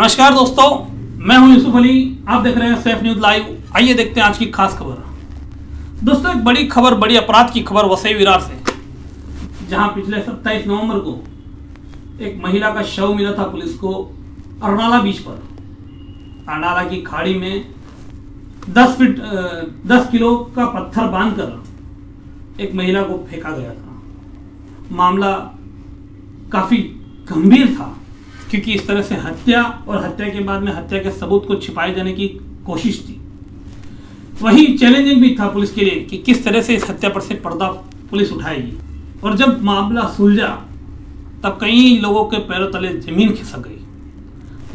नमस्कार दोस्तों, मैं हूं यूसुफ अली। आप देख रहे हैं सेफ न्यूज़ लाइव। आइए देखते हैं आज की खास खबर। दोस्तों, एक बड़ी खबर, बड़ी अपराध की खबर वसई विरार से, जहां पिछले 27 नवंबर को एक महिला का शव मिला था पुलिस को अरनाला बीच पर। अरनाला की खाड़ी में 10 किलो का पत्थर बांधकर एक महिला को फेंका गया था। मामला काफी गंभीर था, क्योंकि इस तरह से हत्या और हत्या के बाद में हत्या के सबूत को छिपाए जाने की कोशिश थी। वही चैलेंजिंग भी था पुलिस के लिए कि किस तरह से इस हत्या पर से पर्दा पुलिस उठाएगी। और जब मामला सुलझा तब कई लोगों के पैरों तले जमीन खिसक गई।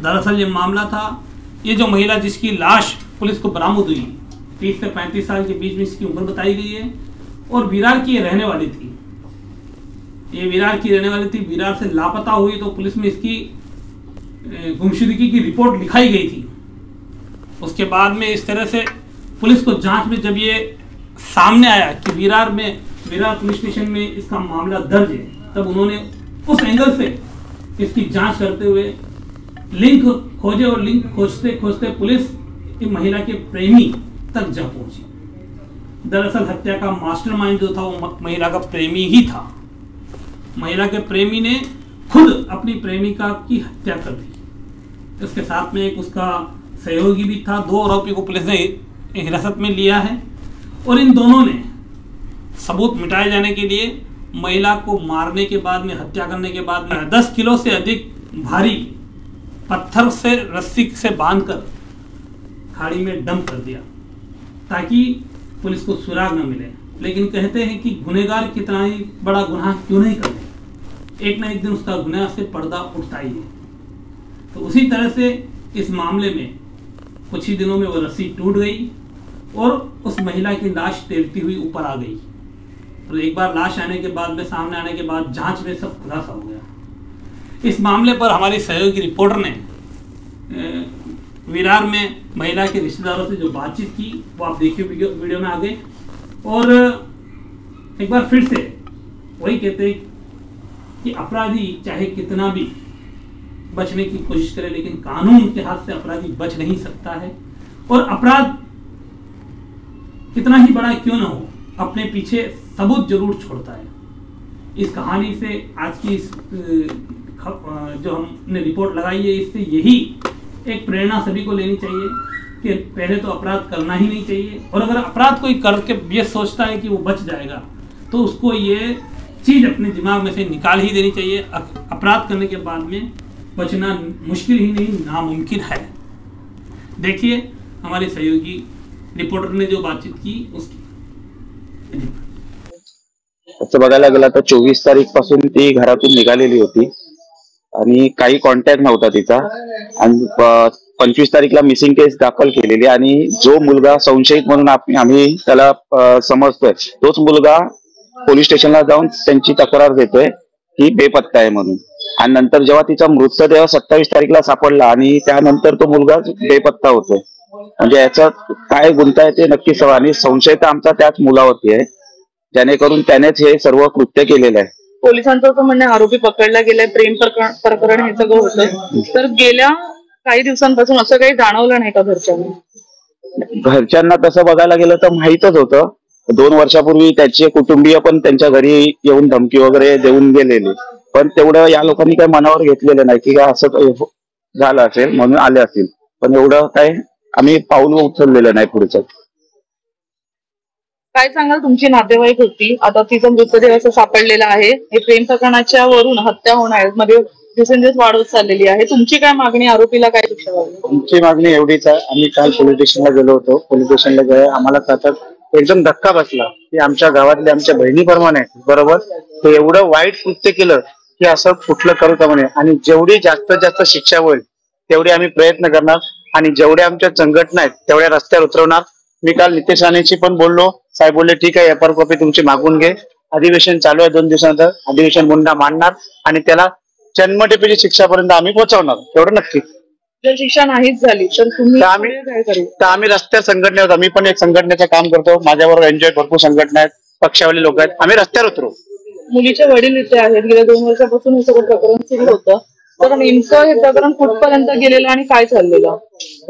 दरअसल ये मामला था, ये जो महिला जिसकी लाश पुलिस को बरामद हुई, 30 से 35 साल के बीच में इसकी उम्र बताई गई है और विरार की रहने वाली थी। ये विरार की रहने वाली थी, विरार से लापता हुई तो पुलिस में इसकी गुमशुदगी की रिपोर्ट लिखाई गई थी। उसके बाद में इस तरह से पुलिस को जांच में जब ये सामने आया कि विरार पुलिस स्टेशन में इसका मामला दर्ज है, तब उन्होंने उस एंगल से इसकी जांच करते हुए लिंक खोजे और लिंक खोजते खोजते पुलिस की महिला के प्रेमी तक जा पहुंची। दरअसल हत्या का मास्टरमाइंड जो था वो महिला का प्रेमी ही था। महिला के प्रेमी ने खुद अपनी प्रेमिका की हत्या कर दी। इसके साथ में एक उसका सहयोगी भी था। 2 आरोपी को पुलिस ने हिरासत में लिया है और इन दोनों ने सबूत मिटाए जाने के लिए महिला को मारने के बाद में, हत्या करने के बाद में 10 किलो से अधिक भारी पत्थर से रस्सी से बांधकर खाड़ी में डंप कर दिया ताकि पुलिस को सुराग न मिले। लेकिन कहते हैं कि गुनहगार कितना ही बड़ा गुनाह क्यों नहीं कर, एक ना एक दिन उसका गुनाह से पर्दा उठता ही है। तो उसी तरह से इस मामले में कुछ ही दिनों में वो रस्सी टूट गई और उस महिला की लाश तैरती हुई ऊपर आ गई। तो एक बार लाश आने के बाद में, सामने आने के बाद जांच में सब खुलासा हो गया। इस मामले पर हमारी सहयोगी रिपोर्टर ने विरार में महिला के रिश्तेदारों से जो बातचीत की वो आप देखिए वीडियो में आ गए। और एक बार फिर से वही कहते हैं कि अपराधी चाहे कितना भी बचने की कोशिश करे, लेकिन कानून के हाथ से अपराधी बच नहीं सकता है। और अपराध कितना ही बड़ा क्यों ना हो, अपने पीछे सबूत जरूर छोड़ता है। इस कहानी से, आज की इस जो हमने रिपोर्ट लगाई है, इससे यही एक प्रेरणा सभी को लेनी चाहिए कि पहले तो अपराध करना ही नहीं चाहिए। और अगर अपराध कोई करके ये सोचता है कि वो बच जाएगा, तो उसको ये चीज़ अपने दिमाग में से निकाल ही देनी चाहिए। अपराध करने के बाद में बचना मुश्किल ही नहीं, नामुमकिन है। देखिए हमारे सहयोगी रिपोर्टर ने जो बातचीत की उसकी। तसं बघायला गेला तर 24 तारीख पासून ती घरातून निघालेली होती आणि काही कॉन्टॅक्ट नव्हता तिचा। आणि 25 तारीखला मिसिंग केस दाखल केलेली आणि जो मुलगा संशयित म्हणून आम्ही त्याला समजतोय, तोच मुलगा पोलीस स्टेशनला जाऊन त्यांची तक्रार देतोय की बेपत्ता आहे म्हणून। आणि नंतर जेव्हा तिचा मृतदेह 27 तारीखला सापडला आणि त्यानंतर तो मुलगा बेपत्ता होतोय, म्हणजे याचा काय गुंता येते नक्की सवानी। संशय तर आमचा त्याच मुलावरती आहे, जेणेकरून त्यानेच हे सर्व कृत्य केलेलं आहे। पोलिसांचं असं म्हणणं आहे आरोपी पकडला गेलाय, प्रेम प्रकरण हे सगळं होतं। तर गेल्या काही दिवसांपासून असं काही जाणवलं नाही का घरच्यांना? घरच्यांना तसं बघायला गेलं तर माहीतच होतं। 2 वर्षापूर्वी त्याचे कुटुंबीय पण त्यांच्या घरी येऊन धमकी वगैरे देऊन गेलेली, पण तेवढं या लोकांनी काही मनावर घेतलेलं नाही की असं झालं असेल म्हणून आले असतील, पण एवढं काय आम्ही पाऊल उचललेलं नाही पुढचं। काय सांगाल, तुमची नातेवाईक होती, आता तिचा मृतदेह असं सापडलेला आहे, हे प्रेम प्रकरणाच्या वरून हत्या होणार मध्ये दिवसेंदिवस वाढ होत चाललेली आहे। तुमची काय मागणी, आरोपीला काय शिक्षा व्हावी? तुमची मागणी एवढीच आहे। आम्ही काल पोलीस स्टेशनला गेलो होतो, पोलीस स्टेशनला गेले आम्हाला सतत एकदम धक्का बसला की आमच्या गावातले आमच्या बहिणीप्रमाणे बरोबर ते एवढं वाईट कृत्य केलं की असं कुठलं करू का म्हणे। आणि जेवढी जास्त जास्त शिक्षा होईल तेवढी आम्ही प्रयत्न करणार आणि जेवढ्या आमच्या संघटना आहेत तेवढ्या रस्त्यावर उतरवणार। मी काल नितेश राणेशी पण बोललो, साहेब बोलले ठीक आहे, एफ आर कॉपी तुमची मागून घे, अधिवेशन चालू आहे 2 दिवसानंतर अधिवेशन मुंडा मांडणार आणि त्याला जन्मठेपेची शिक्षापर्यंत आम्ही पोहोचवणार, तेवढं नक्की। जर शिक्षा नाहीच झाली तर आम्ही रस्त्यावर संघटनेवर, आम्ही पण एक संघटनेचं काम करतो, माझ्याबरोबर एनजीओ भरपूर संघटना आहेत, पक्षावले लोक आहेत, आम्ही रस्त्यावर उतरू। मुलीचे वडील इथे आहेत, गेल्या 2 वर्षापासून हे सगळं प्रकरण सुरू होतं, नेमकं हे प्रकरण कुठपर्यंत गेलेलं आणि काय चाललेलं?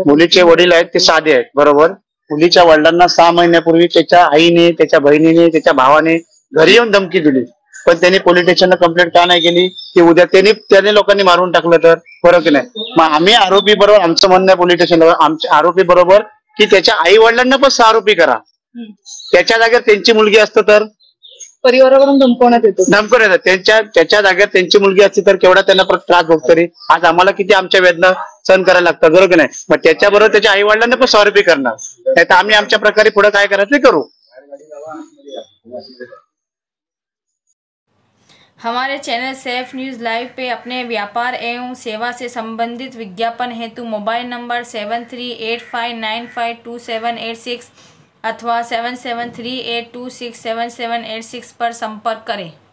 मुलीचे वडील आहेत ते साधे आहेत बरोबर. मुलीच्या वडिलांना 6 महिन्यापूर्वी त्याच्या आईने, त्याच्या बहिणीने, त्याच्या भावाने घरी येऊन धमकी दिली, पण त्यांनी पोलीस स्टेशनला कंप्लेंट का नाही केली की उद्या त्याने लोकांनी मारून टाकलं तर फरक नाही. मग आम्ही आरोपी बरोबर, आमचं म्हणणं आहे पोलीस स्टेशनवर आमच्या आरोपी बरोबर की त्याच्या आई वडिलांना पण आरोपी करा, त्याच्या जागेवर त्यांची मुलगी असतं तर परिवारावरून धमकवण्यात येतो, धमकवण्यात येतो. त्याच्या जागेवर त्यांची मुलगी असते तर केवढा त्यांना त्रास होत तरी. आज आम्हाला किती आमच्या वेदना सहन करायला लागतात बरोबर नाही. मग त्याच्याबरोबर त्याच्या आई वडिलांना पण आरोपी करणार, नाही तर आम्ही आमच्या प्रकारे पुढे काय करायचं करू. हमारे चैनल सेफ न्यूज़ लाइव पे अपने व्यापार एवं सेवा से संबंधित विज्ञापन हेतु मोबाइल नंबर 7385952786 अथवा 7738267786 पर संपर्क करें.